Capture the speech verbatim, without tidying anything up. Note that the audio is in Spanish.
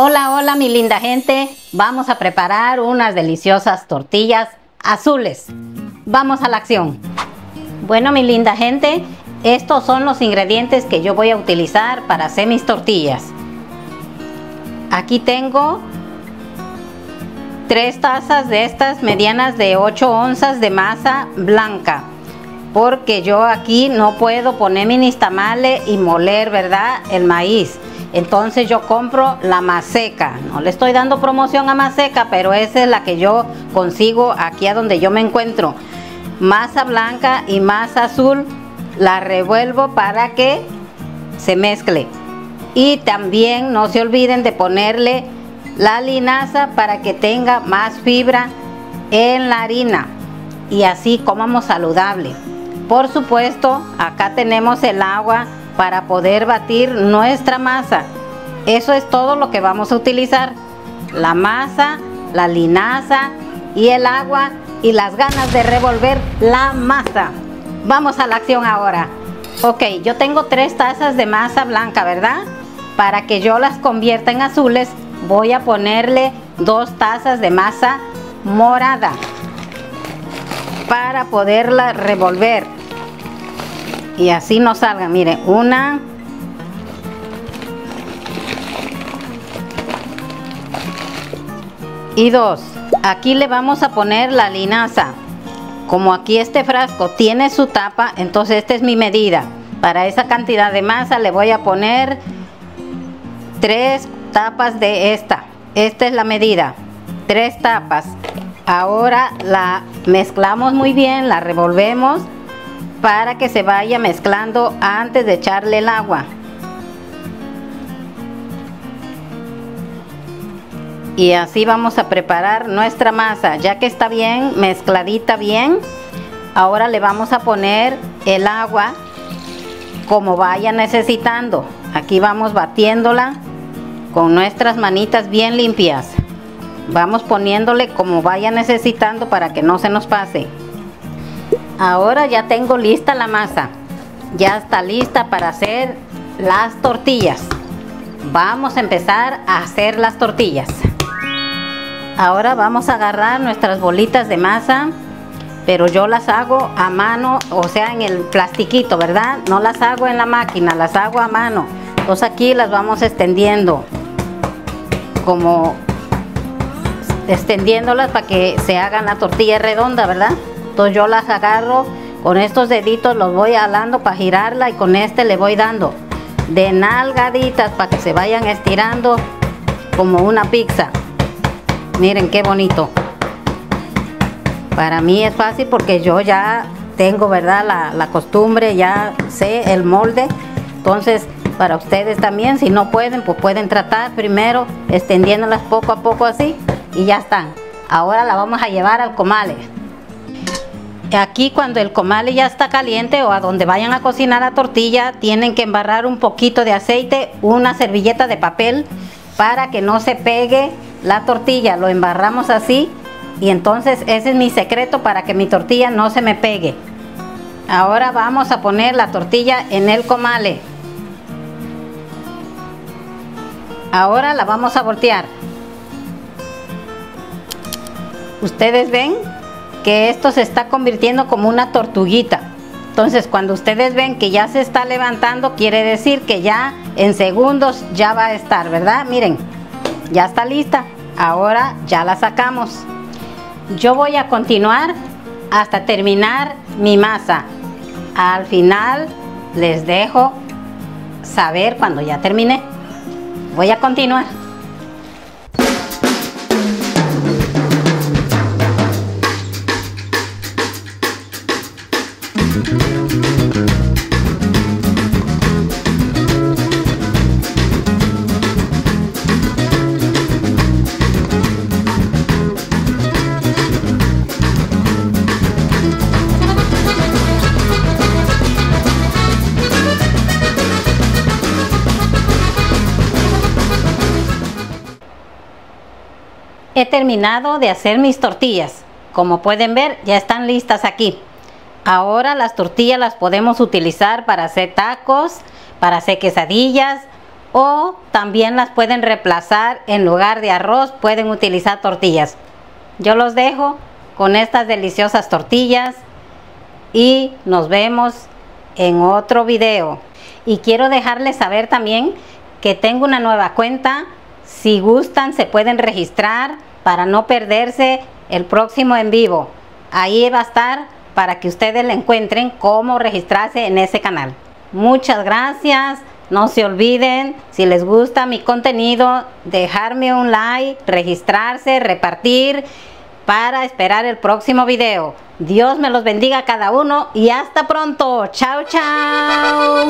Hola, hola mi linda gente, vamos a preparar unas deliciosas tortillas azules. Vamos a la acción. Bueno mi linda gente, estos son los ingredientes que yo voy a utilizar para hacer mis tortillas. Aquí tengo tres tazas de estas medianas de ocho onzas de masa blanca, porque yo aquí no puedo poner mis tamales y moler, ¿verdad?, el maíz. Entonces yo compro la Maseca. No le estoy dando promoción a Maseca, pero esa es la que yo consigo aquí a donde yo me encuentro. Masa blanca y masa azul la revuelvo para que se mezcle. Y también no se olviden de ponerle la linaza para que tenga más fibra en la harina y así comamos saludable. Por supuesto, acá tenemos el agua para poder batir nuestra masa. Eso es todo lo que vamos a utilizar: la masa, la linaza y el agua, y las ganas de revolver la masa. Vamos a la acción ahora. Ok, yo tengo tres tazas de masa blanca, ¿verdad? Para que yo las convierta en azules, voy a ponerle dos tazas de masa morada para poderla revolver y así no salgan. Miren, una, y dos. Aquí le vamos a poner la linaza. Como aquí este frasco tiene su tapa, entonces esta es mi medida. Para esa cantidad de masa le voy a poner tres tapas de esta. Esta es la medida, tres tapas. Ahora la mezclamos muy bien, la revolvemos para que se vaya mezclando antes de echarle el agua. Y así vamos a preparar nuestra masa. Ya que está bien mezcladita bien, ahora le vamos a poner el agua como vaya necesitando. Aquí vamos batiéndola con nuestras manitas bien limpias. Vamos poniéndole como vaya necesitando para que no se nos pase. Ahora ya tengo lista la masa, ya está lista para hacer las tortillas. Vamos a empezar a hacer las tortillas. Ahora vamos a agarrar nuestras bolitas de masa, pero yo las hago a mano, o sea en el plastiquito, ¿verdad? No las hago en la máquina, las hago a mano. Entonces aquí las vamos extendiendo, como extendiéndolas para que se hagan la tortilla redonda, ¿verdad? Entonces yo las agarro con estos deditos, los voy jalando para girarla, y con este le voy dando de nalgaditas para que se vayan estirando como una pizza. Miren qué bonito. Para mí es fácil porque yo ya tengo, ¿verdad?, la, la costumbre, ya sé el molde. Entonces para ustedes también, si no pueden, pues pueden tratar primero extendiéndolas poco a poco así, y ya están. Ahora la vamos a llevar al comal. Aquí cuando el comal ya está caliente, o a donde vayan a cocinar la tortilla, tienen que embarrar un poquito de aceite, una servilleta de papel, para que no se pegue la tortilla. Lo embarramos así, y entonces ese es mi secreto para que mi tortilla no se me pegue. Ahora vamos a poner la tortilla en el comal. Ahora la vamos a voltear. Ustedes ven que esto se está convirtiendo como una tortuguita. Entonces cuando ustedes ven que ya se está levantando, quiere decir que ya en segundos ya va a estar, ¿verdad? Miren, ya está lista. Ahora ya la sacamos. Yo voy a continuar hasta terminar mi masa. Al final les dejo saber cuando ya terminé. Voy a continuar. terminado de hacer mis tortillas. Como pueden ver, ya están listas aquí. Ahora las tortillas las podemos utilizar para hacer tacos, para hacer quesadillas, o también las pueden reemplazar en lugar de arroz, pueden utilizar tortillas. Yo los dejo con estas deliciosas tortillas y nos vemos en otro video. Y quiero dejarles saber también que tengo una nueva cuenta. Si gustan, se pueden registrar para no perderse el próximo en vivo. Ahí va a estar para que ustedes le encuentren cómo registrarse en ese canal. Muchas gracias. No se olviden, si les gusta mi contenido, dejarme un like, registrarse, repartir para esperar el próximo video. Dios me los bendiga a cada uno y hasta pronto. Chao, chao.